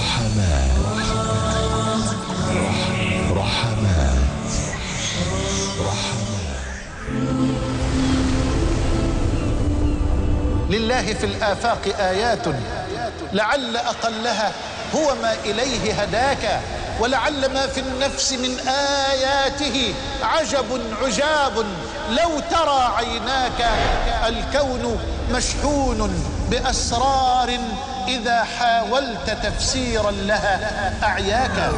رحمات. لله في الآفاق آيات لعل أقلها هو ما إليه هداك، ولعل ما في النفس من آياته عجب عجاب لو ترى عيناك. الكون مشحون بأسرار إذا حاولت تفسيرا لها أعياك.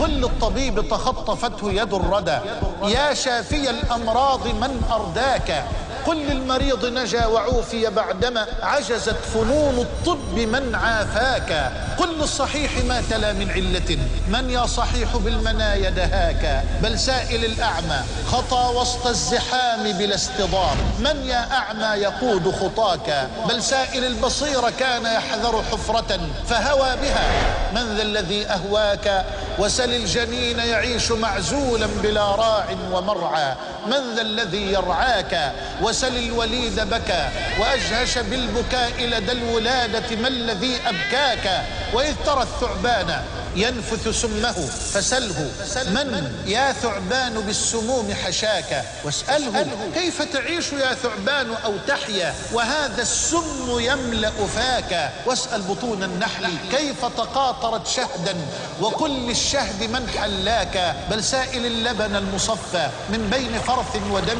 قل للطبيب تخطفته يد الردى، يا شافي الأمراض من أرداك. قل للمريض نجا وعوفي بعدما عجزت فنون الطب من عافاك. قل للصحيح ما تلا من علة، من يا صحيح بالمنايا دهاك. بل سائل الأعمى خطى وسط الزحام بلا استضار، من يا أعمى يقود خطاك. بل سائل البصير كان يحذر حفرة فهوى بها، من ذا الذي أهواك. وسل الجنين يعيش معزولا بلا راع ومرعى، من ذا الذي يرعاك. وسل الوليد بكى وأجهش بالبكاء لدى الولادة، ما الذي أبكاك. وإذ ترى الثعبان ينفث سمه فسله، من يا ثعبان بالسموم حشاك. واسأله كيف تعيش يا ثعبان أو تحيا، وهذا السم يملأ فاك. واسأل بطون النحل كيف تقاطرت شهدا، وكل الشهد من حلاك. بل سائل اللبن المصفى من بين فرث ودم،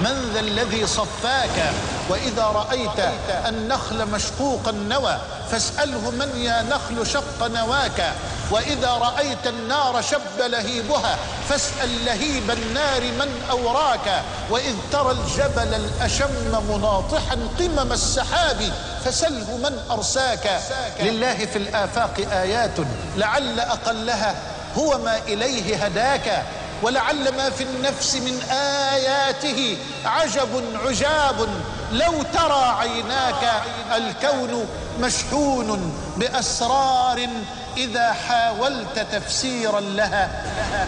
من ذا الذي صفاك. وإذا رأيت النخل مشقوق النوى فاسأله من يا نخل شق نواك. وإذا رأيت النار شب لهيبها فاسأل لهيب النار من أوراك. وإذ ترى الجبل الأشم مناطحا قمم السحاب فسله من أرساك. لله في الآفاق آيات لعل أقلها هو ما إليه هداك، ولعل ما في النفس من آياته عجب عجاب لو ترى عيناك. الكون مشحون بأسرار إذا حاولت تفسيرا لها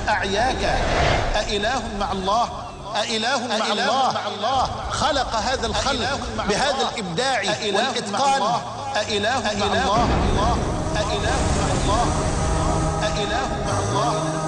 أعياك. أإله مع الله؟ أإله مع الله خلق هذا الخلق بهذا الإبداع والإتقان؟ أإله مع الله؟ أإله مع الله؟ أإله مع الله؟